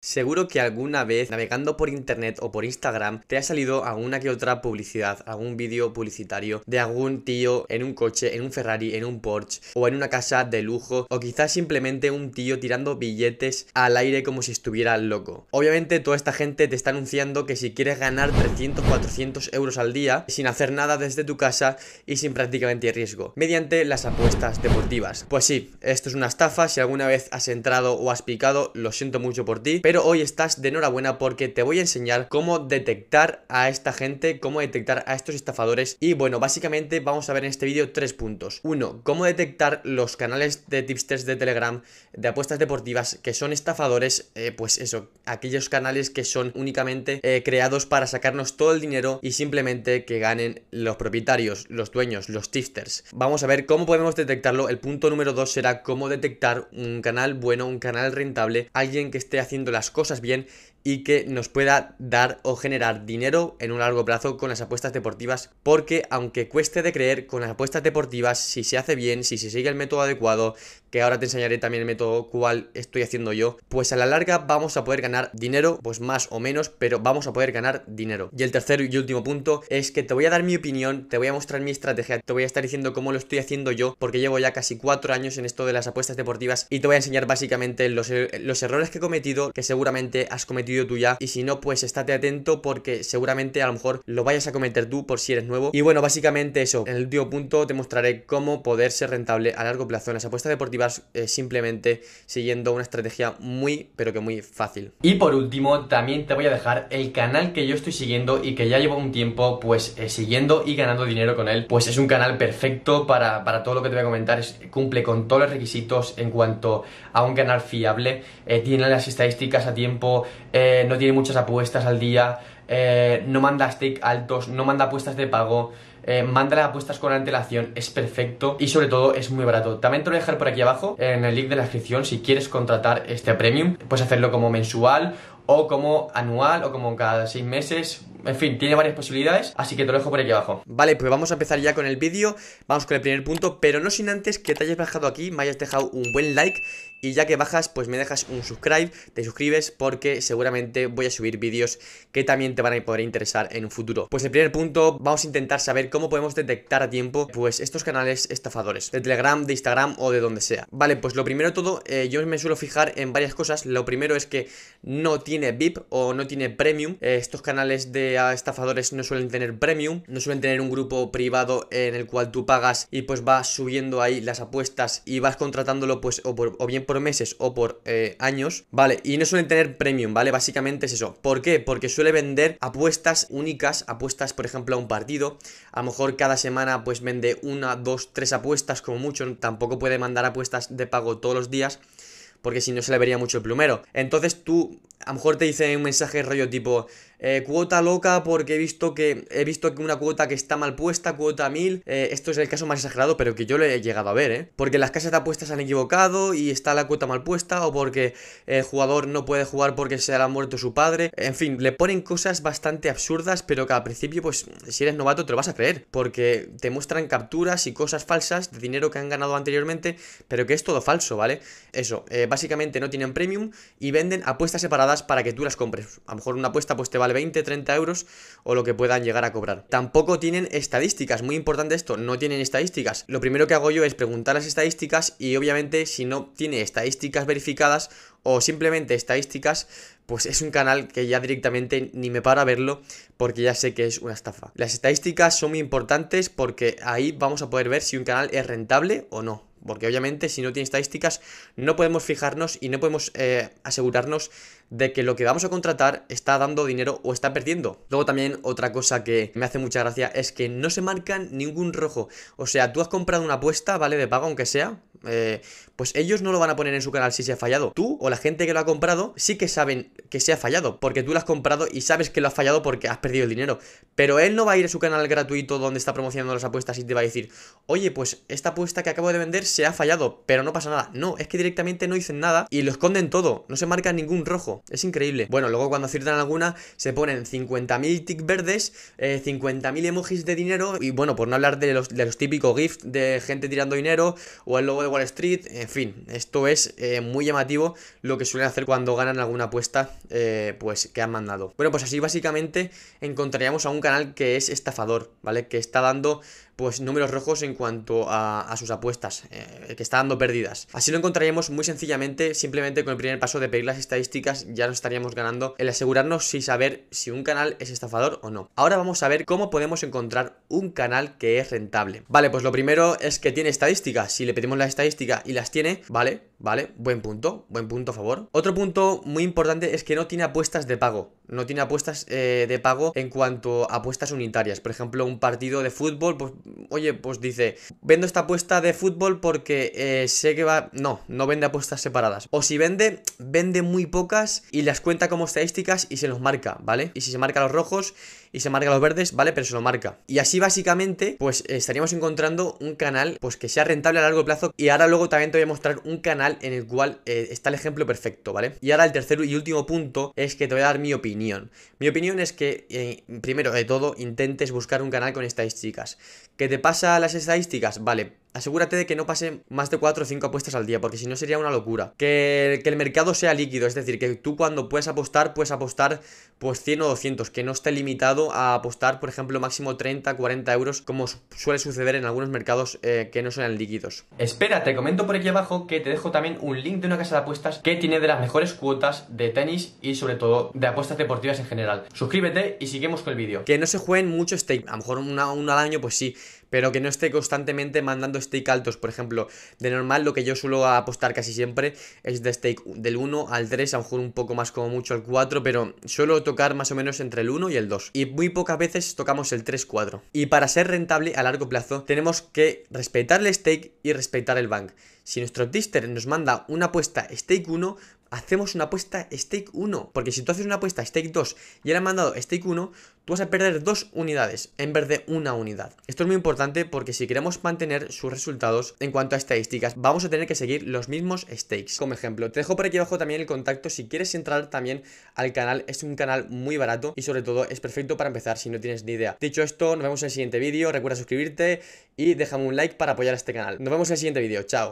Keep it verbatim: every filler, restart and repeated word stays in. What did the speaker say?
Seguro que alguna vez navegando por internet o por Instagram te ha salido alguna que otra publicidad, algún vídeo publicitario de algún tío en un coche, en un Ferrari, en un Porsche o en una casa de lujo, o quizás simplemente un tío tirando billetes al aire como si estuviera loco. Obviamente toda esta gente te está anunciando que si quieres ganar trescientos, cuatrocientos euros al día sin hacer nada desde tu casa y sin prácticamente riesgo, mediante las apuestas deportivas. Pues sí, esto es una estafa. Si alguna vez has entrado o has picado, lo siento mucho por ti, pero hoy estás de enhorabuena porque te voy a enseñar cómo detectar a esta gente, cómo detectar a estos estafadores. Y bueno, básicamente vamos a ver en este vídeo tres puntos. Uno, cómo detectar los canales de tipsters de Telegram, de apuestas deportivas, que son estafadores. eh, Pues eso, aquellos canales que son únicamente eh, creados para sacarnos todo el dinero y simplemente que ganen los propietarios, los dueños, los tipsters. Vamos a ver cómo podemos detectarlo. El punto número dos será cómo detectar un canal bueno, un canal rentable, alguien que esté haciendo las cosas bien y que nos pueda dar o generar dinero en un largo plazo con las apuestas deportivas, porque aunque cueste de creer, con las apuestas deportivas, si se hace bien, si se sigue el método adecuado, que ahora te enseñaré también el método cual estoy haciendo yo, pues a la larga vamos a poder ganar dinero, pues más o menos, pero vamos a poder ganar dinero. Y el tercer y último punto es que te voy a dar mi opinión, te voy a mostrar mi estrategia, te voy a estar diciendo cómo lo estoy haciendo yo, porque llevo ya casi cuatro años en esto de las apuestas deportivas, y te voy a enseñar básicamente los, los errores que he cometido, que seguramente has cometido tú ya, y si no, pues estate atento porque seguramente a lo mejor lo vayas a cometer tú por si eres nuevo. Y bueno, básicamente eso. En el último punto te mostraré cómo poder ser rentable a largo plazo en las apuestas deportivas, eh, simplemente siguiendo una estrategia muy, pero que muy fácil. Y por último, también te voy a dejar el canal que yo estoy siguiendo y que ya llevo un tiempo pues eh, siguiendo y ganando dinero con él. Pues es un canal perfecto para, para todo lo que te voy a comentar. Es, cumple con todos los requisitos en cuanto a un canal fiable, eh, tiene las estadísticas a tiempo, eh, Eh, no tiene muchas apuestas al día, eh, no manda stake altos, no manda apuestas de pago, eh, manda las apuestas con antelación, es perfecto y sobre todo es muy barato. También te lo voy a dejar por aquí abajo en el link de la descripción. Si quieres contratar este premium, puedes hacerlo como mensual o como anual o como cada seis meses. En fin, tiene varias posibilidades, así que te lo dejo por aquí abajo. Vale, pues vamos a empezar ya con el vídeo. Vamos con el primer punto, pero no sin antes que te hayas bajado aquí, me hayas dejado un buen like. Y ya que bajas, pues me dejas un subscribe, te suscribes, porque seguramente voy a subir vídeos que también te van a poder interesar en un futuro. Pues el primer punto, vamos a intentar saber cómo podemos detectar a tiempo pues estos canales estafadores, de Telegram, de Instagram o de donde sea. Vale, pues lo primero de todo, eh, yo me suelo fijar en varias cosas. Lo primero es que no tiene V I P o no tiene Premium. eh, Estos canales de estafadores no suelen tener Premium, no suelen tener un grupo privado en el cual tú pagas y pues vas subiendo ahí las apuestas y vas contratándolo pues o, por, o bien por meses o por eh, años, ¿vale? Y no suelen tener premium, ¿vale? Básicamente es eso. ¿Por qué? Porque suele vender apuestas únicas, apuestas, por ejemplo, a un partido. A lo mejor cada semana pues vende una, dos, tres apuestas como mucho. Tampoco puede mandar apuestas de pago todos los días, porque si no se le vería mucho el plumero. Entonces tú, a lo mejor te dice un mensaje rollo tipo eh, cuota loca porque he visto que he visto que una cuota que está mal puesta, cuota mil. Eh, esto es el caso más exagerado, pero que yo lo he llegado a ver, ¿eh? Porque las casas de apuestas se han equivocado y está la cuota mal puesta, o porque el jugador no puede jugar porque se le ha muerto su padre. En fin, le ponen cosas bastante absurdas, pero que al principio, pues, si eres novato te lo vas a creer, porque te muestran capturas y cosas falsas de dinero que han ganado anteriormente, pero que es todo falso, ¿vale? Eso, eh, básicamente no tienen premium y venden apuestas separadas para que tú las compres. A lo mejor una apuesta pues te vale veinte, treinta euros o lo que puedan llegar a cobrar. Tampoco tienen estadísticas, muy importante esto, no tienen estadísticas. Lo primero que hago yo es preguntar las estadísticas y obviamente si no tiene estadísticas verificadas o simplemente estadísticas, pues es un canal que ya directamente ni me paro a verlo porque ya sé que es una estafa. Las estadísticas son muy importantes porque ahí vamos a poder ver si un canal es rentable o no. Porque obviamente si no tiene estadísticas no podemos fijarnos y no podemos eh, asegurarnos de que lo que vamos a contratar está dando dinero o está perdiendo. Luego también otra cosa que me hace mucha gracia es que no se marcan ningún rojo. O sea, tú has comprado una apuesta, ¿vale? De pago aunque sea, eh, pues ellos no lo van a poner en su canal si se ha fallado. Tú o la gente que lo ha comprado sí que saben que se ha fallado, porque tú lo has comprado y sabes que lo has fallado porque has perdido el dinero. Pero él no va a ir a su canal gratuito donde está promocionando las apuestas y te va a decir: oye, pues esta apuesta que acabo de vender se ha fallado, pero no pasa nada. No, es que directamente no dicen nada y lo esconden todo, no se marca ningún rojo, es increíble. Bueno, luego cuando aciertan alguna se ponen cincuenta mil tics verdes, eh, cincuenta mil emojis de dinero y bueno, por no hablar de los, de los típicos gifs de gente tirando dinero o el logo de de Wall Street, en fin, esto es eh, muy llamativo lo que suelen hacer cuando ganan alguna apuesta eh, pues que han mandado. Bueno, pues así básicamente encontraríamos a un canal que es estafador, ¿vale? Que está dando pues números rojos en cuanto a, a sus apuestas, eh, que está dando pérdidas. Así lo encontraríamos muy sencillamente, simplemente con el primer paso de pedir las estadísticas ya nos estaríamos ganando el asegurarnos si saber si un canal es estafador o no. Ahora vamos a ver cómo podemos encontrar un canal que es rentable. Vale, pues lo primero es que tiene estadísticas. Si le pedimos la estadística y las tiene, vale, vale, buen punto, buen punto a favor. Otro punto muy importante es que no tiene apuestas de pago. No tiene apuestas eh, de pago en cuanto a apuestas unitarias. Por ejemplo, un partido de fútbol, pues, oye, pues dice, vendo esta apuesta de fútbol porque eh, sé que va... No, no vende apuestas separadas. O si vende, vende muy pocas y las cuenta como estadísticas y se los marca, ¿vale? Y si se marca los rojos y se marca los verdes, ¿vale? Pero se lo marca. Y así básicamente, pues estaríamos encontrando un canal, pues que sea rentable a largo plazo. Y ahora luego también te voy a mostrar un canal en el cual eh, está el ejemplo perfecto, ¿vale? Y ahora el tercer y último punto es que te voy a dar mi opinión. Mi opinión es que, eh, primero de todo, intentes buscar un canal con estadísticas. ¿Qué te pasa las estadísticas? Vale, asegúrate de que no pasen más de cuatro o cinco apuestas al día, porque si no sería una locura. Que, que el mercado sea líquido, es decir, que tú cuando puedes apostar, puedes apostar pues cien o doscientos, que no esté limitado a apostar, por ejemplo, máximo treinta, cuarenta euros, como suele suceder en algunos mercados eh, que no sean líquidos. Espera, te comento por aquí abajo que te dejo también un link de una casa de apuestas que tiene de las mejores cuotas de tenis y sobre todo de apuestas deportivas en general. Suscríbete y sigamos con el vídeo. Que no se jueguen mucho stake, a lo mejor una, una al año pues sí, pero que no esté constantemente mandando stake altos. Por ejemplo, de normal lo que yo suelo apostar casi siempre es de stake del uno al tres, a lo mejor un poco más como mucho al cuatro, pero suelo tocar más o menos entre el uno y el dos. Y muy pocas veces tocamos el tres cuatro. Y para ser rentable a largo plazo tenemos que respetar el stake y respetar el bank. Si nuestro tipster nos manda una apuesta stake uno, hacemos una apuesta stake uno. Porque si tú haces una apuesta stake dos y le han mandado stake uno, tú vas a perder dos unidades en vez de una unidad. Esto es muy importante porque si queremos mantener sus resultados en cuanto a estadísticas, vamos a tener que seguir los mismos stakes. Como ejemplo, te dejo por aquí abajo también el contacto si quieres entrar también al canal. Es un canal muy barato y sobre todo es perfecto para empezar si no tienes ni idea. Dicho esto, nos vemos en el siguiente vídeo. Recuerda suscribirte y déjame un like para apoyar a este canal. Nos vemos en el siguiente vídeo. Chao.